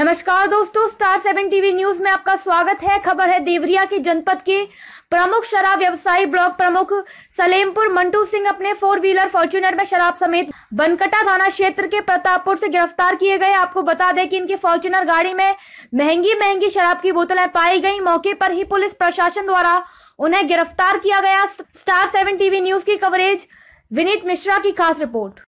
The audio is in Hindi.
नमस्कार दोस्तों, स्टार 7 टीवी न्यूज में आपका स्वागत है। खबर है देवरिया की। जनपद के प्रमुख शराब व्यवसायी ब्लॉक प्रमुख सलेमपुर मंटू सिंह अपने 4-व्हीलर फॉर्च्यूनर में शराब समेत बनकटा थाना क्षेत्र के प्रतापपुर से गिरफ्तार किए गए। आपको बता दें कि इनकी फॉर्च्यूनर गाड़ी में महंगी शराब की बोतलें पाई गई। मौके पर ही पुलिस प्रशासन द्वारा उन्हें गिरफ्तार किया गया। स्टार 7 टीवी न्यूज की कवरेज विनीत मिश्रा की खास रिपोर्ट।